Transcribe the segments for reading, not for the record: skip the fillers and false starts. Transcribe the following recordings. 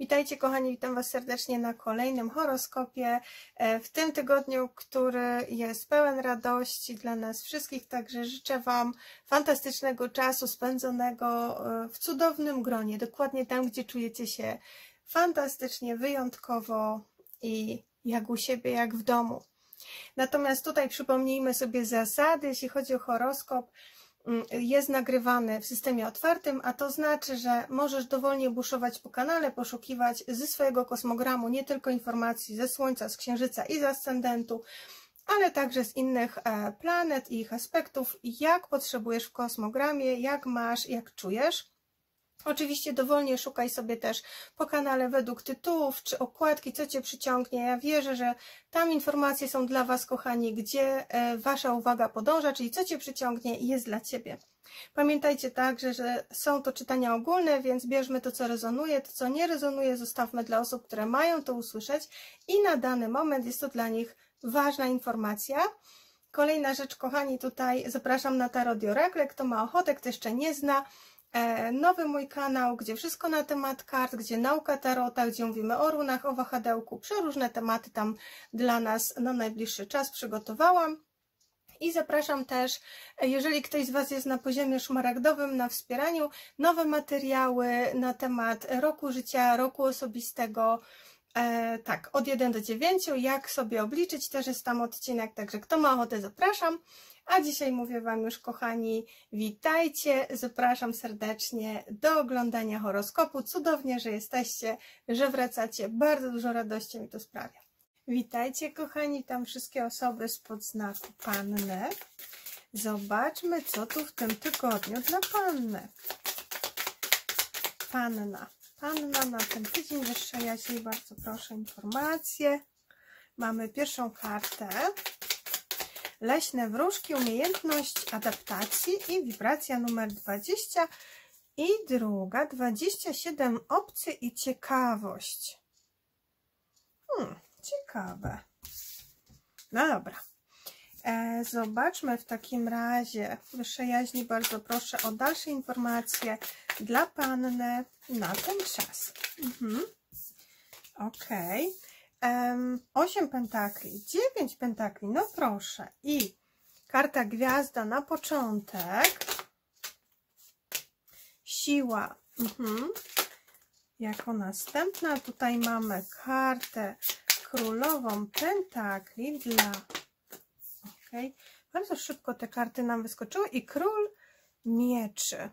Witajcie kochani, witam Was serdecznie na kolejnym horoskopie w tym tygodniu, który jest pełen radości dla nas wszystkich, także życzę Wam fantastycznego czasu spędzonego w cudownym gronie, dokładnie tam, gdzie czujecie się fantastycznie, wyjątkowo i jak u siebie, jak w domu. Natomiast tutaj przypomnijmy sobie zasady, jeśli chodzi o horoskop. Jest nagrywany w systemie otwartym, a to znaczy, że możesz dowolnie buszować po kanale, poszukiwać ze swojego kosmogramu nie tylko informacji ze Słońca, z Księżyca i z Ascendentu, ale także z innych planet i ich aspektów, jak potrzebujesz w kosmogramie, jak masz, jak czujesz. Oczywiście dowolnie szukaj sobie też po kanale według tytułów czy okładki, co Cię przyciągnie. Ja wierzę, że tam informacje są dla Was, kochani, gdzie Wasza uwaga podąża, czyli co Cię przyciągnie i jest dla Ciebie. Pamiętajcie także, że są to czytania ogólne, więc bierzmy to, co rezonuje, to, co nie rezonuje, zostawmy dla osób, które mają to usłyszeć i na dany moment jest to dla nich ważna informacja. Kolejna rzecz, kochani, tutaj zapraszam na tarodiorakle. Kto ma ochotę, kto jeszcze nie zna, nowy mój kanał, gdzie wszystko na temat kart, gdzie nauka tarota, gdzie mówimy o runach, o wahadełku, przeróżne tematy tam dla nas na najbliższy czas przygotowałam. I zapraszam też, jeżeli ktoś z Was jest na poziomie szmaragdowym, na wspieraniu, nowe materiały na temat roku życia, roku osobistego, tak, od 1 do 9, jak sobie obliczyć, też jest tam odcinek, także kto ma ochotę, zapraszam. A dzisiaj mówię Wam już, kochani, witajcie, zapraszam serdecznie do oglądania horoskopu. Cudownie, że jesteście, że wracacie, bardzo dużo radości mi to sprawia. Witajcie, kochani, tam wszystkie osoby spod znaku Panny. Zobaczmy, co tu w tym tygodniu dla Panny. Panna na ten tydzień wyższej jaźni, bardzo proszę informacje. Mamy pierwszą kartę. Leśne wróżki, umiejętność adaptacji i wibracja numer 20 i druga 27, opcje i ciekawość. Ciekawe. No dobra. Zobaczmy w takim razie, wyższej jaźni, bardzo proszę o dalsze informacje dla Panny na ten czas. Okej. 8 pentakli, 9 pentakli, no proszę. I karta gwiazda na początek. Siła. Jako następna tutaj mamy kartę królową pentakli dla... Okej. Bardzo szybko te karty nam wyskoczyły. I król mieczy.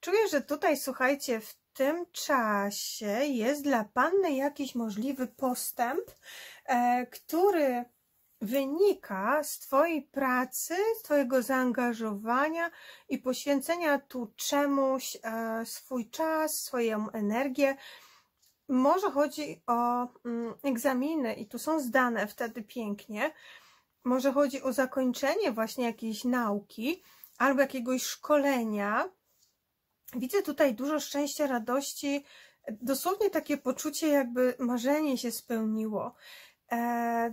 Czuję, że tutaj, słuchajcie, w tym czasie jest dla Panny jakiś możliwy postęp, który wynika z Twojej pracy, z Twojego zaangażowania i poświęcenia tu czemuś swój czas, swoją energię. Może chodzi o egzaminy i tu są zdane wtedy pięknie. Może chodzi o zakończenie właśnie jakiejś nauki albo jakiegoś szkolenia. Widzę tutaj dużo szczęścia, radości, dosłownie takie poczucie, jakby marzenie się spełniło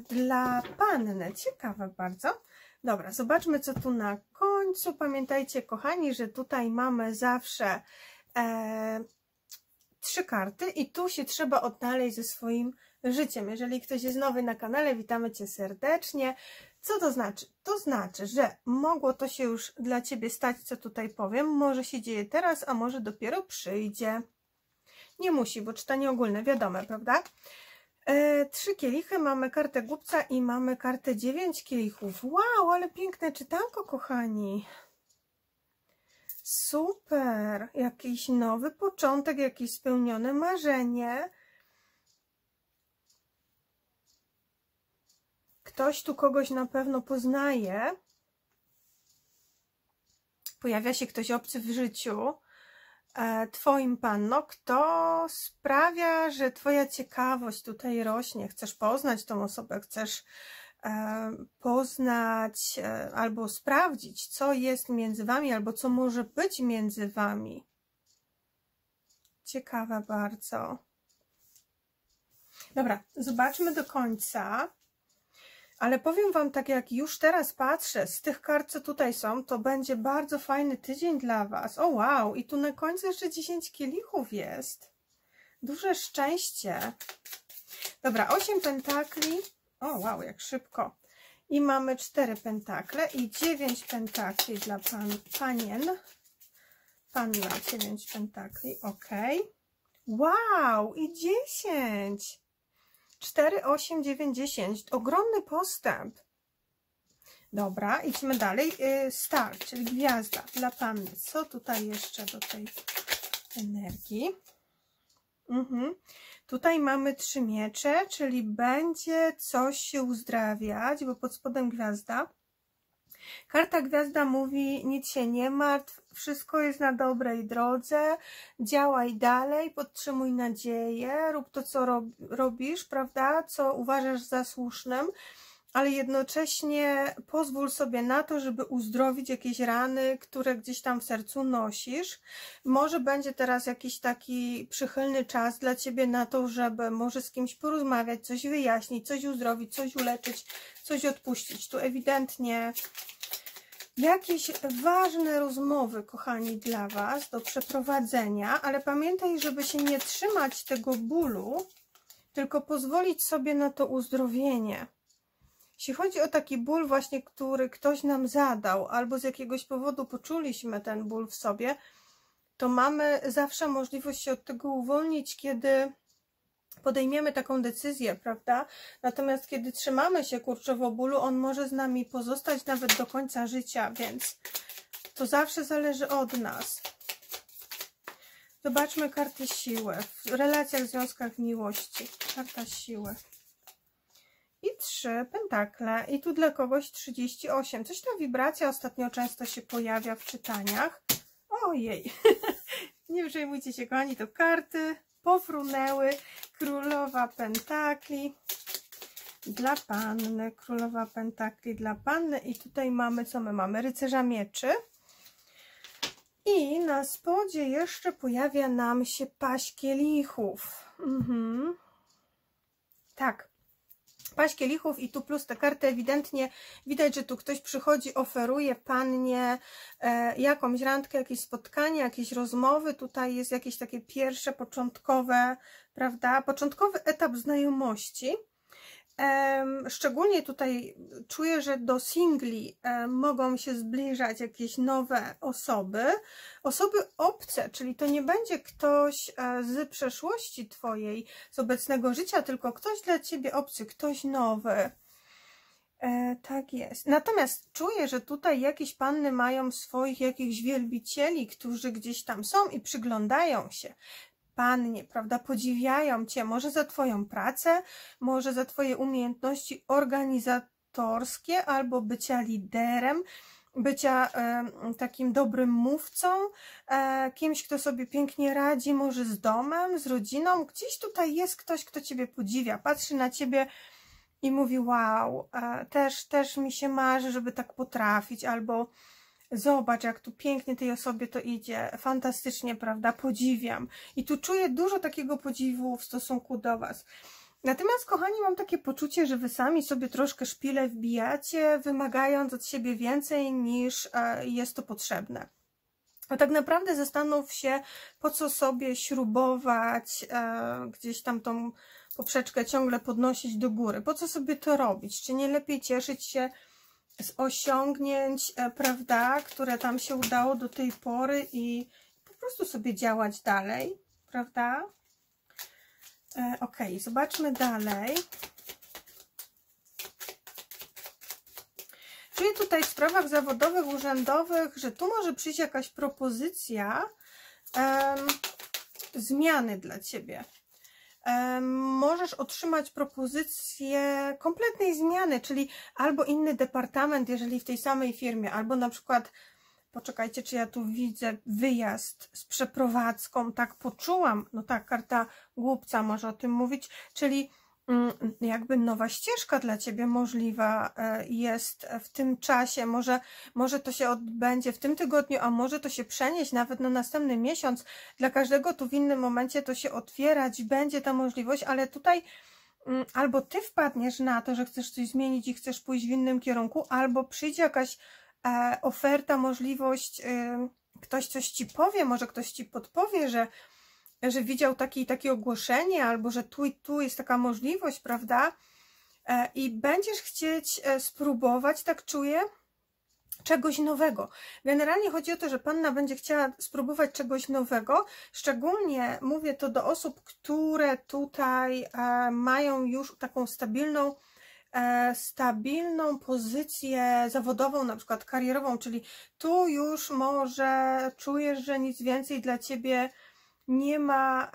dla Panny. Ciekawe bardzo. Dobra, zobaczmy, co tu na końcu. Pamiętajcie, kochani, że tutaj mamy zawsze trzy karty i tu się trzeba odnaleźć ze swoim życiem. Jeżeli ktoś jest nowy na kanale, witamy Cię serdecznie. Co to znaczy? To znaczy, że mogło to się już dla Ciebie stać, co tutaj powiem. Może się dzieje teraz, a może dopiero przyjdzie. Nie musi, bo czytanie ogólne, wiadome, prawda? Trzy kielichy, mamy kartę głupca i mamy kartę 9 kielichów. Wow, ale piękne czytanko, kochani. Super, jakiś nowy początek, jakieś spełnione marzenie. Ktoś tu kogoś na pewno poznaje. Pojawia się ktoś obcy w życiu Twoim, Panno, kto sprawia, że Twoja ciekawość tutaj rośnie. Chcesz poznać tą osobę, chcesz poznać albo sprawdzić, co jest między Wami, albo co może być między Wami. Ciekawe bardzo. Dobra, zobaczmy do końca. Ale powiem wam tak, jak już teraz patrzę z tych kart, co tutaj są, to będzie bardzo fajny tydzień dla was. O wow, i tu na końcu jeszcze 10 kielichów jest. Duże szczęście. Dobra, 8 pentakli. O wow, jak szybko. I mamy 4 pentakle i 9 pentakli dla panien. Panna, 9 pentakli, ok. Wow, i 10. 4, 8, 9, 10. Ogromny postęp. Dobra, idźmy dalej. Star, czyli gwiazda dla panny. Co tutaj jeszcze do tej energii? Tutaj mamy 3 miecze, czyli będzie coś się uzdrawiać, bo pod spodem gwiazda. Karta gwiazda mówi: nic się nie martw, wszystko jest na dobrej drodze, działaj dalej, podtrzymuj nadzieję, rób to, co robisz, prawda, co uważasz za słusznym, ale jednocześnie pozwól sobie na to, żeby uzdrowić jakieś rany, które gdzieś tam w sercu nosisz. Może będzie teraz jakiś taki przychylny czas dla ciebie na to, żeby może z kimś porozmawiać, coś wyjaśnić, coś uzdrowić, coś uleczyć, coś odpuścić. Tu ewidentnie jakieś ważne rozmowy, kochani, dla was do przeprowadzenia, ale pamiętaj, żeby się nie trzymać tego bólu, tylko pozwolić sobie na to uzdrowienie. Jeśli chodzi o taki ból właśnie, który ktoś nam zadał, albo z jakiegoś powodu poczuliśmy ten ból w sobie, to mamy zawsze możliwość się od tego uwolnić, kiedy podejmiemy taką decyzję, prawda? Natomiast kiedy trzymamy się kurczowo bólu, on może z nami pozostać nawet do końca życia, więc to zawsze zależy od nas. Zobaczmy karty siły w relacjach, związkach, miłości. Karta siły. I 3 pentakle. I tu dla kogoś 38. Coś ta wibracja ostatnio często się pojawia w czytaniach. Ojej. Nie przejmujcie się, kochani, to karty pofrunęły. Królowa pentakli dla panny. Królowa pentakli dla panny. I tutaj mamy, co my mamy? Rycerza mieczy. I na spodzie jeszcze pojawia nam się paść kielichów. Tak. Paść kielichów i tu plus te karty, ewidentnie widać, że tu ktoś przychodzi, oferuje pannie jakąś randkę, jakieś spotkanie, jakieś rozmowy. Tutaj jest jakieś takie pierwsze, początkowe, prawda, początkowy etap znajomości. Szczególnie tutaj czuję, że do singli mogą się zbliżać jakieś nowe osoby. Osoby obce, czyli to nie będzie ktoś z przeszłości twojej, z obecnego życia, tylko ktoś dla ciebie obcy, ktoś nowy. Tak jest. Natomiast czuję, że tutaj jakieś panny mają swoich jakichś wielbicieli, którzy gdzieś tam są i przyglądają się pannie, prawda, podziwiają cię, może za twoją pracę, może za twoje umiejętności organizatorskie, albo bycia liderem, bycia takim dobrym mówcą, kimś, kto sobie pięknie radzi, może z domem, z rodziną. Gdzieś tutaj jest ktoś, kto ciebie podziwia, patrzy na ciebie i mówi: wow, też mi się marzy, żeby tak potrafić, albo zobacz, jak tu pięknie tej osobie to idzie, fantastycznie, prawda, podziwiam. I tu czuję dużo takiego podziwu w stosunku do was. Natomiast, kochani, mam takie poczucie, że wy sami sobie troszkę szpile wbijacie, wymagając od siebie więcej, niż jest to potrzebne. A tak naprawdę zastanów się, po co sobie śrubować gdzieś tam tą poprzeczkę ciągle podnosić do góry. Po co sobie to robić? Czy nie lepiej cieszyć się z osiągnięć, prawda, które tam się udało do tej pory i po prostu sobie działać dalej, prawda? Ok, zobaczmy dalej. Czuję tutaj w sprawach zawodowych, urzędowych, że tu może przyjść jakaś propozycja zmiany dla ciebie. Możesz otrzymać propozycję kompletnej zmiany, czyli albo inny departament, jeżeli w tej samej firmie, albo na przykład, poczekajcie, czy ja tu widzę wyjazd z przeprowadzką, tak poczułam, no tak, karta głupca może o tym mówić, czyli jakby nowa ścieżka dla ciebie możliwa jest w tym czasie, może to się odbędzie w tym tygodniu, a może to się przenieść nawet na następny miesiąc. Dla każdego tu w innym momencie to się otwierać będzie ta możliwość, ale tutaj albo ty wpadniesz na to, że chcesz coś zmienić i chcesz pójść w innym kierunku, albo przyjdzie jakaś oferta, możliwość, ktoś coś ci powie, może ktoś ci podpowie, że widział takie i takie ogłoszenie, albo że tu i tu jest taka możliwość, prawda? I będziesz chcieć spróbować, tak czuję, czegoś nowego. Generalnie chodzi o to, że Panna będzie chciała spróbować czegoś nowego. Szczególnie mówię to do osób, które tutaj mają już taką stabilną pozycję zawodową, na przykład karierową, czyli tu już może czujesz, że nic więcej dla ciebie nie ma,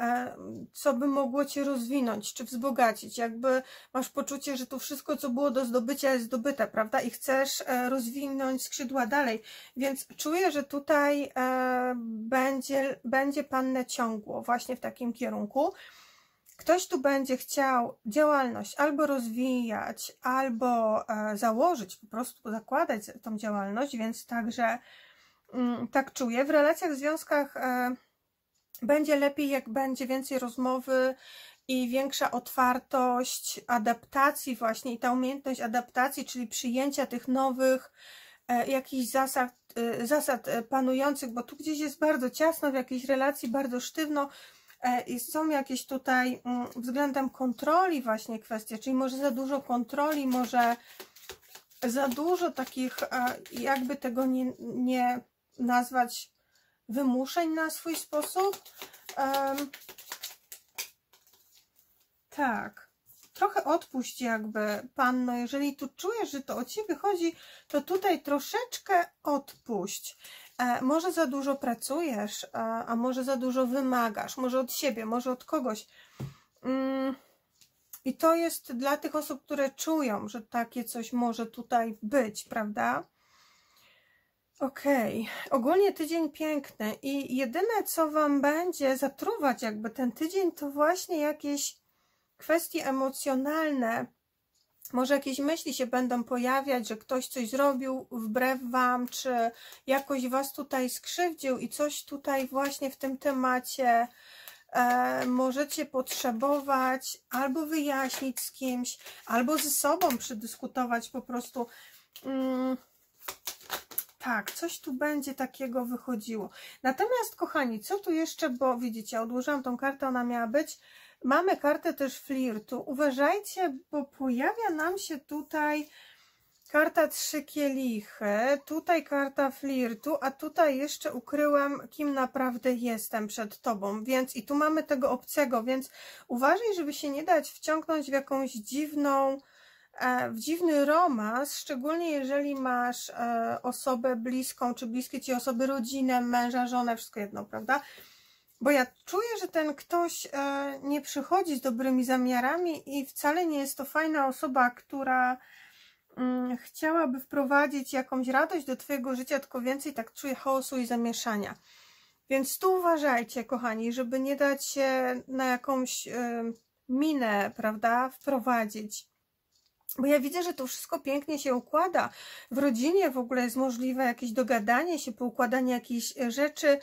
co by mogło cię rozwinąć czy wzbogacić. Jakby masz poczucie, że to wszystko, co było do zdobycia, jest zdobyte, prawda? I chcesz rozwinąć skrzydła dalej. Więc czuję, że tutaj będzie Pannę ciągło właśnie w takim kierunku. Ktoś tu będzie chciał działalność albo rozwijać, albo założyć, po prostu zakładać tą działalność, więc także tak czuję. W relacjach, w związkach będzie lepiej, jak będzie więcej rozmowy i większa otwartość adaptacji właśnie i ta umiejętność adaptacji, czyli przyjęcia tych nowych jakichś zasad panujących, bo tu gdzieś jest bardzo ciasno, w jakiejś relacji bardzo sztywno i są jakieś tutaj względem kontroli właśnie kwestie, czyli może za dużo kontroli, może za dużo takich, jakby tego nie nazwać, wymuszeń na swój sposób. Tak, trochę odpuść jakby, Panno, jeżeli tu czujesz, że to o ciebie chodzi, to tutaj troszeczkę odpuść. Może za dużo pracujesz, a może za dużo wymagasz, może od siebie, może od kogoś. I to jest dla tych osób, które czują, że takie coś może tutaj być, prawda? Okej, ogólnie tydzień piękny i jedyne, co wam będzie zatruwać jakby ten tydzień, to właśnie jakieś kwestie emocjonalne, może jakieś myśli się będą pojawiać, że ktoś coś zrobił wbrew wam, czy jakoś was tutaj skrzywdził i coś tutaj właśnie w tym temacie możecie potrzebować albo wyjaśnić z kimś, albo ze sobą przedyskutować po prostu. Tak, coś tu będzie takiego wychodziło. Natomiast, kochani, co tu jeszcze, bo widzicie, odłożyłam tą kartę, ona miała być. Mamy kartę też flirtu. Uważajcie, bo pojawia nam się tutaj karta 3 kielichy, tutaj karta flirtu, a tutaj jeszcze ukryłam, kim naprawdę jestem przed tobą. Więc i tu mamy tego obcego, więc uważaj, żeby się nie dać wciągnąć w jakąś dziwny romans, szczególnie jeżeli masz osobę bliską, czy bliskie ci osoby, rodzinę, męża, żonę, wszystko jedno, prawda? Bo ja czuję, że ten ktoś nie przychodzi z dobrymi zamiarami i wcale nie jest to fajna osoba, która chciałaby wprowadzić jakąś radość do twojego życia, tylko więcej tak czuję chaosu i zamieszania. Więc tu uważajcie, kochani, żeby nie dać się na jakąś minę, prawda, wprowadzić. Bo ja widzę, że to wszystko pięknie się układa. W rodzinie w ogóle jest możliwe jakieś dogadanie się, poukładanie jakichś rzeczy,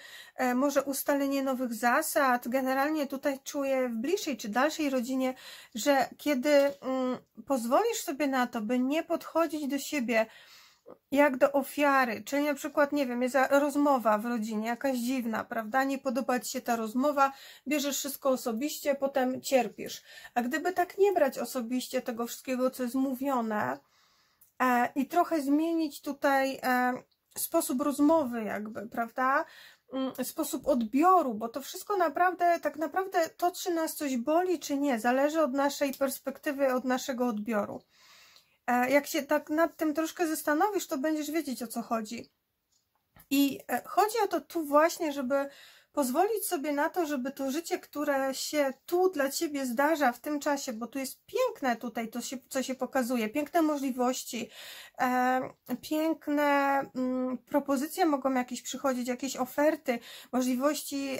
może ustalenie nowych zasad. Generalnie tutaj czuję w bliższej czy dalszej rodzinie, że kiedy pozwolisz sobie na to, by nie podchodzić do siebie jak do ofiary, czyli na przykład, nie wiem, jest rozmowa w rodzinie, jakaś dziwna, prawda, nie podoba ci się ta rozmowa, bierzesz wszystko osobiście, potem cierpisz. A gdyby tak nie brać osobiście tego wszystkiego, co jest mówione i trochę zmienić tutaj sposób rozmowy jakby, prawda, sposób odbioru, bo to wszystko naprawdę, tak naprawdę to, czy nas coś boli, czy nie, zależy od naszej perspektywy, od naszego odbioru. Jak się tak nad tym troszkę zastanowisz, to będziesz wiedzieć, o co chodzi. I chodzi o to tu właśnie, żeby pozwolić sobie na to, żeby to życie, które się tu dla ciebie zdarza w tym czasie, bo tu jest piękne tutaj, to się, co się pokazuje, piękne możliwości, piękne propozycje mogą jakieś przychodzić, jakieś oferty, możliwości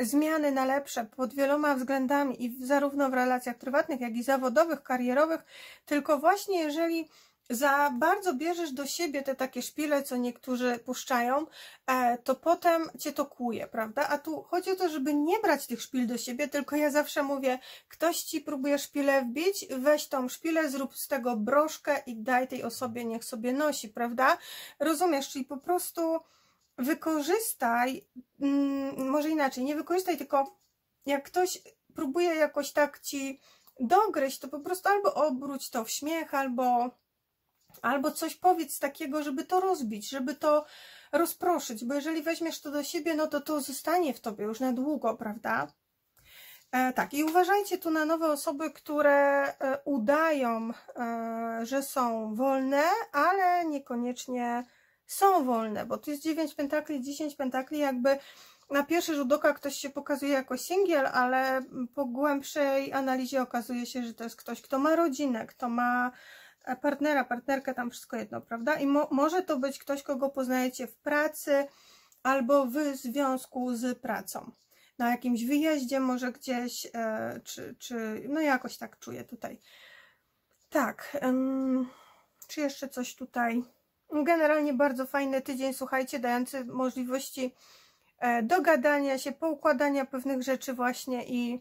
zmiany na lepsze pod wieloma względami i zarówno w relacjach prywatnych, jak i zawodowych, karierowych, tylko właśnie jeżeli za bardzo bierzesz do siebie te takie szpile, co niektórzy puszczają, to potem cię to kuje, prawda? A tu chodzi o to, żeby nie brać tych szpil do siebie, tylko ja zawsze mówię, ktoś ci próbuje szpilę wbić, weź tą szpilę, zrób z tego broszkę i daj tej osobie, niech sobie nosi, prawda? Rozumiesz? Czyli po prostu wykorzystaj, może inaczej, nie wykorzystaj, tylko jak ktoś próbuje jakoś tak ci dogryźć, to po prostu albo obróć to w śmiech, albo coś powiedz takiego, żeby to rozbić, żeby to rozproszyć, bo jeżeli weźmiesz to do siebie, no to to zostanie w tobie już na długo, prawda? Tak, i uważajcie tu na nowe osoby, które udają, że są wolne, ale niekoniecznie są wolne, bo tu jest 9 pentakli, 10 pentakli, jakby na pierwszy rzut oka ktoś się pokazuje jako singiel, ale po głębszej analizie okazuje się, że to jest ktoś, kto ma rodzinę, kto ma partnera, partnerkę, tam wszystko jedno, prawda? I może to być ktoś, kogo poznajecie w pracy albo w związku z pracą. Na jakimś wyjeździe może gdzieś, czy no jakoś tak czuję tutaj. Tak, czy jeszcze coś tutaj? Generalnie bardzo fajny tydzień, słuchajcie, dający możliwości dogadania się, poukładania pewnych rzeczy właśnie i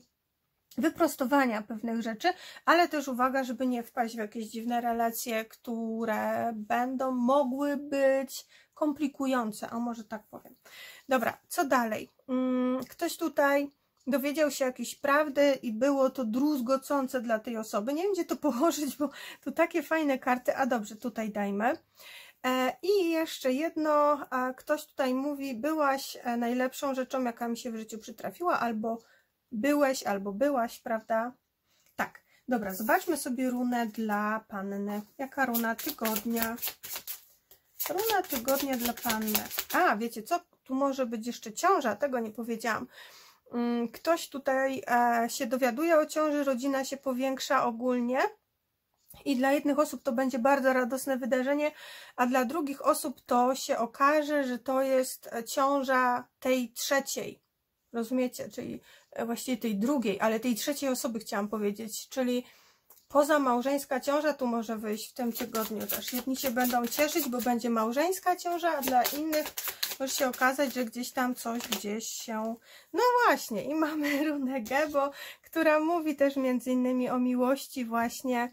wyprostowania pewnych rzeczy, ale też uwaga, żeby nie wpaść w jakieś dziwne relacje, które będą mogły być komplikujące, a może tak powiem. Dobra, co dalej? Ktoś tutaj dowiedział się jakiejś prawdy i było to druzgocące dla tej osoby. Nie wiem, gdzie to położyć, bo tu takie fajne karty, a dobrze, tutaj dajmy. I jeszcze jedno, ktoś tutaj mówi, byłaś najlepszą rzeczą, jaka mi się w życiu przytrafiła, albo byłeś, albo byłaś, prawda? Tak, dobra, zobaczmy sobie runę dla Panny. Jaka runa tygodnia? Runa tygodnia dla Panny. A, wiecie co? Tu może być jeszcze ciąża, tego nie powiedziałam. Ktoś tutaj się dowiaduje o ciąży, rodzina się powiększa ogólnie. I dla jednych osób to będzie bardzo radosne wydarzenie, a dla drugich osób to się okaże, że to jest ciąża tej trzeciej. Rozumiecie? Czyli właściwie tej drugiej, ale tej trzeciej osoby chciałam powiedzieć. Czyli pozamałżeńska ciąża tu może wyjść w tym tygodniu też. Jedni się będą cieszyć, bo będzie małżeńska ciąża, a dla innych może się okazać, że gdzieś tam coś gdzieś się... No właśnie, i mamy runę Gebo, która mówi też między innymi o miłości właśnie,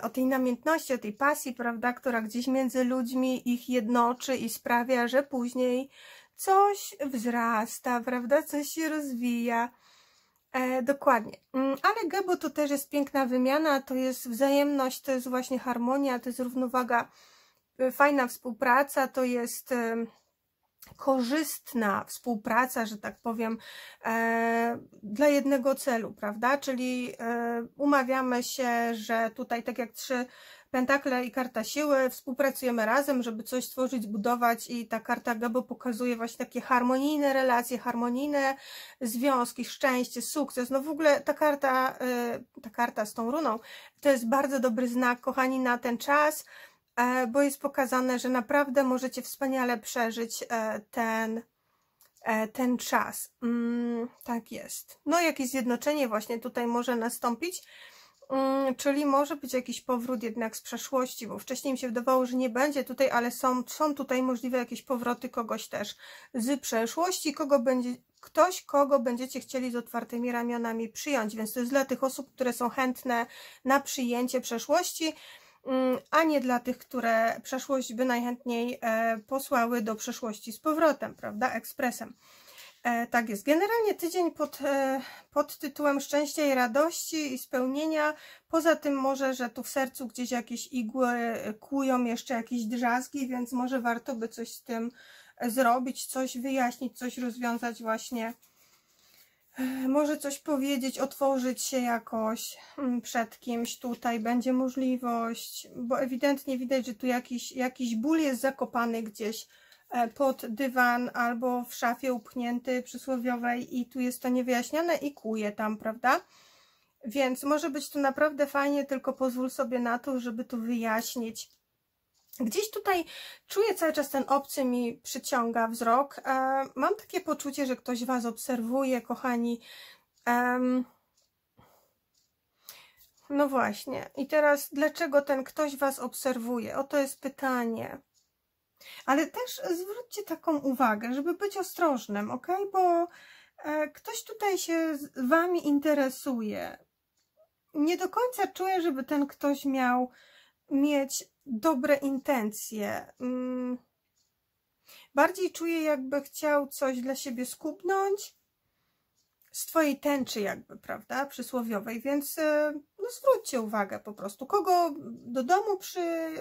o tej namiętności, o tej pasji, prawda, która gdzieś między ludźmi ich jednoczy i sprawia, że później coś wzrasta, prawda, coś się rozwija. Dokładnie. Ale Gebo to też jest piękna wymiana, to jest wzajemność, to jest właśnie harmonia, to jest równowaga, fajna współpraca, to jest korzystna współpraca, że tak powiem, dla jednego celu, prawda? Czyli umawiamy się, że tutaj tak jak 3 pentakle i karta siły, współpracujemy razem, żeby coś stworzyć, zbudować, i ta karta Gebo pokazuje właśnie takie harmonijne relacje, harmonijne związki, szczęście, sukces. No w ogóle ta karta z tą runą to jest bardzo dobry znak, kochani, na ten czas, bo jest pokazane, że naprawdę możecie wspaniale przeżyć ten czas. Tak jest. No jakieś zjednoczenie właśnie tutaj może nastąpić, czyli może być jakiś powrót jednak z przeszłości, bo wcześniej mi się wydawało, że nie będzie tutaj, ale są tutaj możliwe jakieś powroty kogoś też z przeszłości, kogo będziecie chcieli z otwartymi ramionami przyjąć, więc to jest dla tych osób, które są chętne na przyjęcie przeszłości, a nie dla tych, które przeszłość by najchętniej posłały do przeszłości z powrotem, prawda, ekspresem. Tak jest. Generalnie tydzień pod tytułem szczęścia i radości i spełnienia. Poza tym może, że tu w sercu gdzieś jakieś igły kłują jeszcze jakieś drzazgi, więc może warto by coś z tym zrobić, coś wyjaśnić, coś rozwiązać właśnie. Może coś powiedzieć, otworzyć się jakoś przed kimś, tutaj będzie możliwość, bo ewidentnie widać, że tu jakiś ból jest zakopany gdzieś pod dywan albo w szafie upchnięty przysłowiowej i tu jest to niewyjaśnione i kuje tam, prawda? Więc może być tu naprawdę fajnie, tylko pozwól sobie na to, żeby to wyjaśnić. Gdzieś tutaj czuję cały czas ten obcy mi przyciąga wzrok. Mam takie poczucie, że ktoś was obserwuje, kochani. No właśnie. I teraz dlaczego ten ktoś was obserwuje? Oto jest pytanie. Ale też zwróćcie taką uwagę, żeby być ostrożnym, ok? Bo ktoś tutaj się z wami interesuje. Nie do końca czuję, żeby ten ktoś miał mieć dobre intencje. Bardziej czuję, jakby chciał coś dla siebie skupnąć z twojej tęczy jakby, prawda, przysłowiowej, więc no, zwróćcie uwagę po prostu, kogo do domu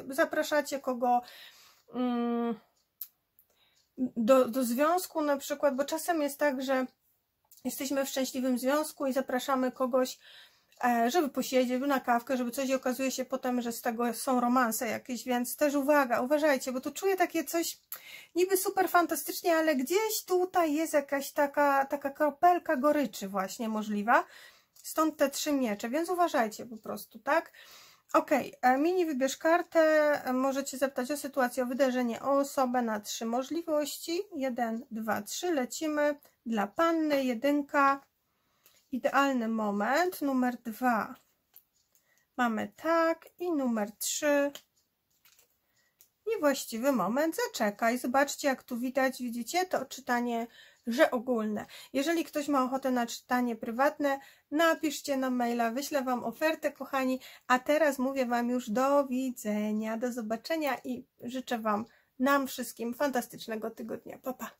zapraszacie, kogo do związku na przykład, bo czasem jest tak, że jesteśmy w szczęśliwym związku i zapraszamy kogoś, żeby posiedzieć na kawkę, żeby coś, i okazuje się potem, że z tego są romanse jakieś, więc też uwaga, uważajcie, bo tu czuję takie coś niby super fantastycznie, ale gdzieś tutaj jest jakaś taka kropelka goryczy właśnie możliwa, stąd te 3 miecze, więc uważajcie po prostu, tak? Ok, mini wybierz kartę, możecie zapytać o sytuację, o wydarzenie, o osobę na 3 możliwości, 1, 2, 3, lecimy, dla Panny 1, idealny moment, numer 2 mamy tak i numer 3 niewłaściwy moment, zaczekaj. Zobaczcie, jak tu widać, widzicie to czytanie, że ogólne. Jeżeli ktoś ma ochotę na czytanie prywatne, napiszcie na maila, wyślę wam ofertę, kochani, a teraz mówię wam już do widzenia, do zobaczenia i życzę wam, nam wszystkim fantastycznego tygodnia, pa pa.